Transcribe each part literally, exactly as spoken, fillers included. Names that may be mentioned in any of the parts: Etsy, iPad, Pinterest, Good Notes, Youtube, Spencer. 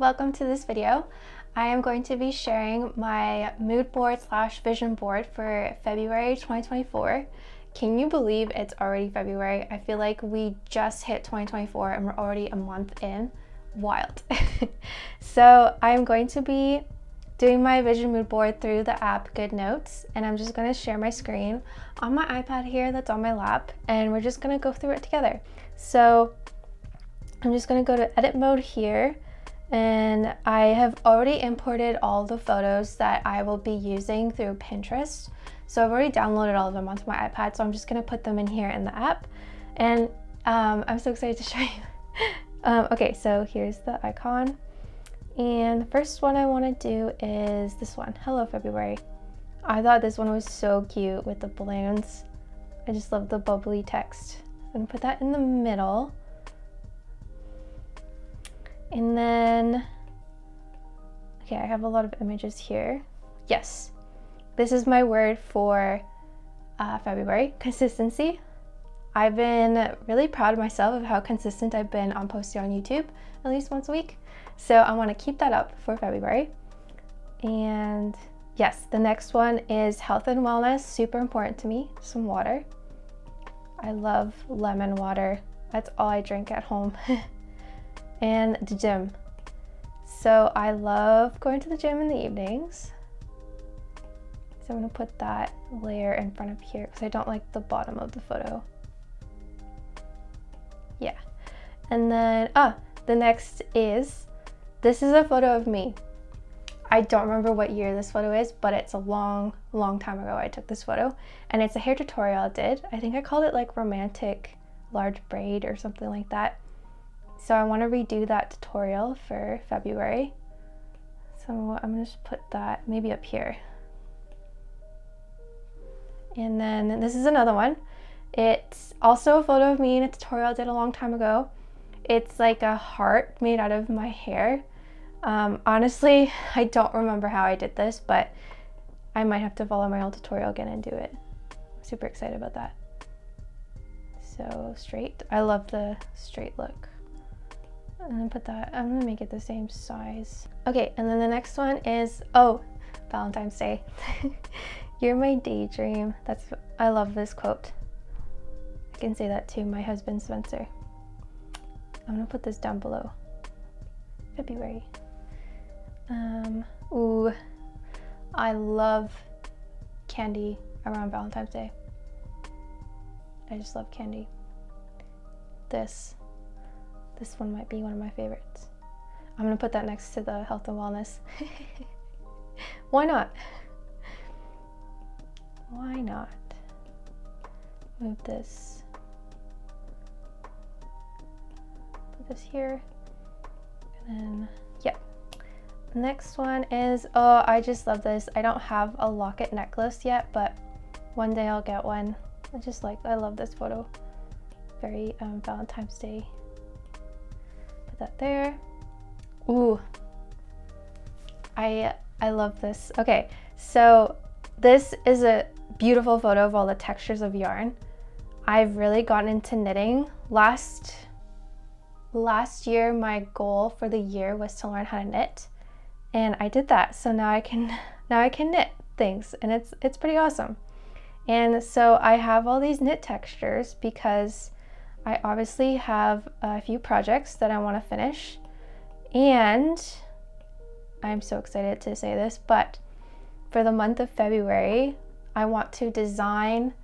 Welcome to this video. I am going to be sharing my mood board slash vision board for February twenty twenty-four. Can you believe it's already February? I feel like we just hit twenty twenty-four and we're already a month in. Wild. So I'm going to be doing my vision mood board through the app Good Notes, and I'm just going to share my screen on my iPad here that's on my lap, and we're just going to go through it together. So I'm just going to go to edit mode here, and I have already imported all the photos that I will be using through Pinterest. So I've already downloaded all of them onto my iPad, so I'm just going to put them in here in the app, and um, I'm so excited to show you. um, okay, so here's the icon. And the first one I want to do is this one. Hello, February. I thought this one was so cute with the balloons. I just love the bubbly text. I'm going to put that in the middle. And then, okay, I have a lot of images here. Yes, this is my word for uh, February, consistency. I've been really proud of myself of how consistent I've been on posting on YouTube at least once a week. So I want to keep that up for February. And yes, the next one is health and wellness, super important to me. Some water. I love lemon water. That's all I drink at home. And the gym. So I love going to the gym in the evenings. So I'm going to put that layer in front of here because I don't like the bottom of the photo. Yeah. And then, ah, the next is, this is a photo of me. I don't remember what year this photo is, but it's a long, long time ago I took this photo. And it's a hair tutorial I did. I think I called it like romantic large braid or something like that. So I want to redo that tutorial for February. So I'm going to just put that maybe up here. And then this is another one. It's also a photo of me in a tutorial I did a long time ago. It's like a heart made out of my hair. Um, honestly, I don't remember how I did this, but I might have to follow my old tutorial again and do it. I'm super excited about that. So straight. I love the straight look. And then put that, I'm gonna make it the same size. Okay, and then the next one is, oh, Valentine's Day. You're my daydream. That's, I love this quote. I can say that to my husband, Spencer. I'm gonna put this down below. February. Um, ooh, I love candy around Valentine's Day. I just love candy. This. This one might be one of my favorites. I'm gonna put that next to the health and wellness. Why not? Why not? Move this. Put this here. And then, yeah. Next one is, oh, I just love this. I don't have a locket necklace yet, but one day I'll get one. I just like, I love this photo. Very um, Valentine's Day. That there. Ooh, I I love this. Okay, so this is a beautiful photo of all the textures of yarn. I've really gotten into knitting. Last last year, my goal for the year was to learn how to knit, and I did that. So now I can now I can knit things, and it's it's pretty awesome. And so I have all these knit textures because I obviously have a few projects that I want to finish, and I'm so excited to say this, but for the month of February, I want to design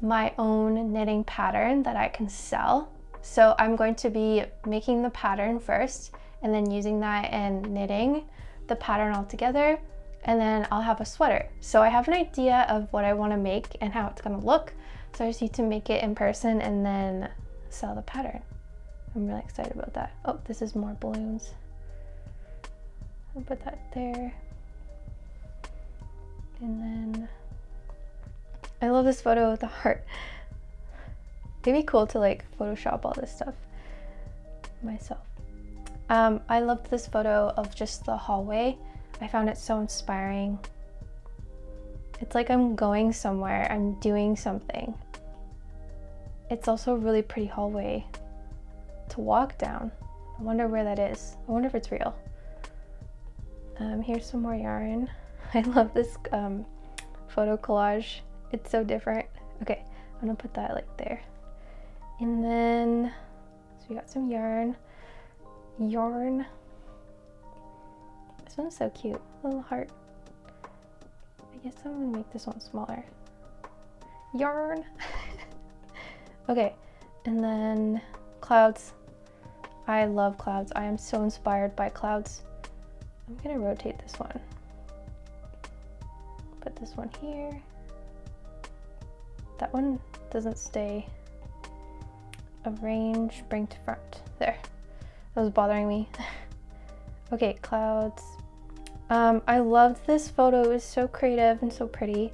my own knitting pattern that I can sell. So I'm going to be making the pattern first and then using that and knitting the pattern all together, and then I'll have a sweater. So I have an idea of what I want to make and how it's going to look. So I just need to make it in person and then sell the pattern. I'm really excited about that. Oh, this is more balloons. I'll put that there. And then, I love this photo with the heart. It'd be cool to like Photoshop all this stuff myself. Um, I loved this photo of just the hallway. I found it so inspiring. It's like I'm going somewhere, I'm doing something. It's also a really pretty hallway to walk down. I wonder where that is. I wonder if it's real. Um, here's some more yarn. I love this um, photo collage. It's so different. Okay, I'm gonna put that like there. And then, so we got some yarn. Yarn. This one's so cute, little heart. I guess I'm gonna make this one smaller. Yarn. Okay, and then clouds. I love clouds. I am so inspired by clouds. I'm gonna rotate this one. Put this one here. That one doesn't stay. Arrange, bring to front. There. That was bothering me. Okay, clouds. Um, I loved this photo. It was so creative and so pretty.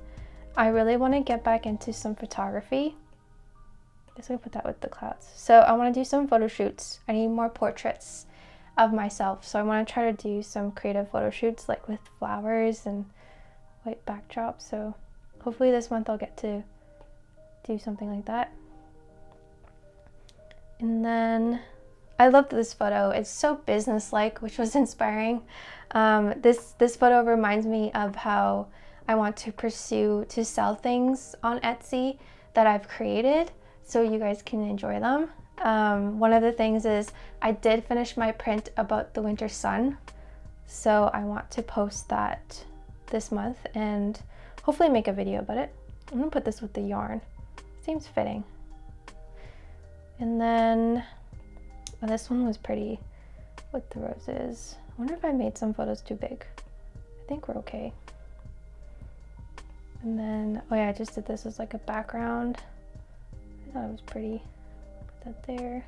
I really want to get back into some photography. I guess I put that with the clouds. So I want to do some photo shoots. I need more portraits of myself. So I want to try to do some creative photo shoots, like with flowers and white backdrop. So hopefully this month I'll get to do something like that. And then I loved this photo. It's so business-like, which was inspiring. Um, this, this photo reminds me of how I want to pursue to sell things on Etsy that I've created so you guys can enjoy them. Um, one of the things is I did finish my print about the winter sun. So I want to post that this month and hopefully make a video about it. I'm gonna put this with the yarn. Seems fitting. And then, well, this one was pretty with the roses. I wonder if I made some photos too big. I think we're okay. And then, oh yeah, I just did this as like a background. I thought it was pretty. Put that there.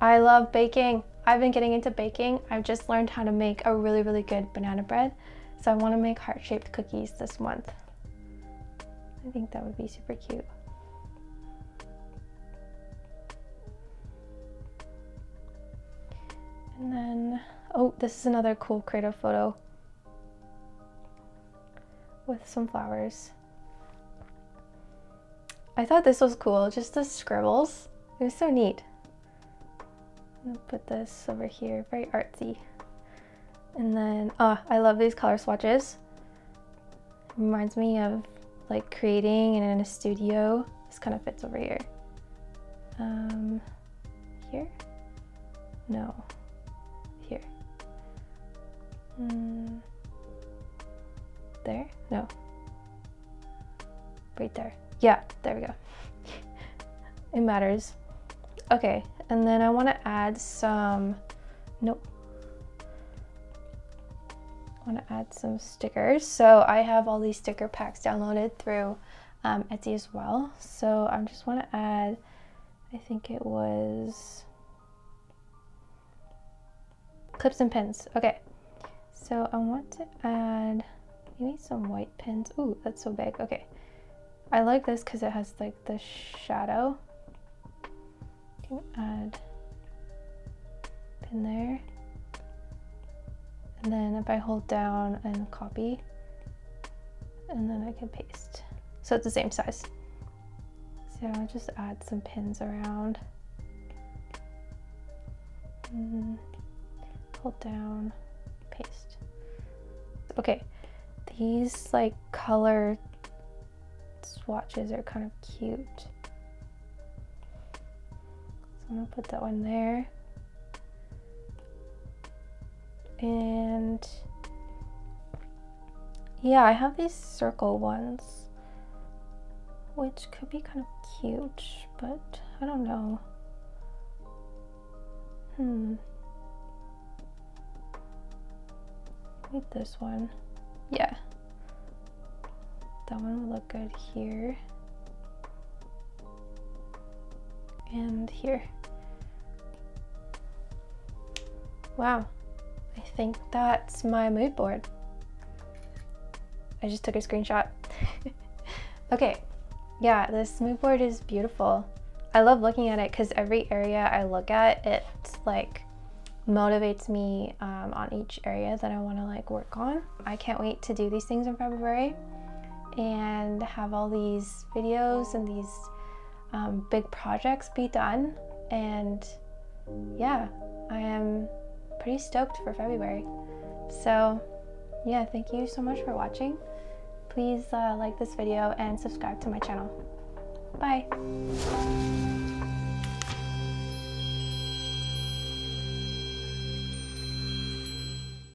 I love baking. I've been getting into baking. I've just learned how to make a really, really good banana bread. So I want to make heart-shaped cookies this month. I think that would be super cute. And then, oh, this is another cool creative photo with some flowers. I thought this was cool, just the scribbles. It was so neat. I'm gonna put this over here, very artsy. And then, oh, I love these color swatches. It reminds me of like creating and in a studio. This kind of fits over here. Um, here? No. Mm, there? No. Right there. Yeah, there we go. It matters. Okay, and then I want to add some... Nope. I want to add some stickers. So I have all these sticker packs downloaded through um, Etsy as well. So I just want to add... I think it was... clips and pins. Okay. So I want to add maybe some white pins. Ooh, that's so big. Okay. I like this because it has like the shadow. Can add a pin there. And then if I hold down and copy, and then I can paste. So it's the same size. So I'll just add some pins around. And hold down. Paste. Okay, these like color swatches are kind of cute. So I'm gonna put that one there. And yeah, I have these circle ones, which could be kind of cute, but I don't know. Hmm. Need this one. Yeah, that one would look good here and here. Wow, I think that's my mood board. I just took a screenshot. Okay, yeah, this mood board is beautiful. I love looking at it because every area I look at, it's like motivates me um, on each area that I want to like work on. I can't wait to do these things in February and have all these videos and these um, big projects be done. And yeah, I am pretty stoked for February. So yeah, thank you so much for watching. Please uh, like this video and subscribe to my channel. Bye.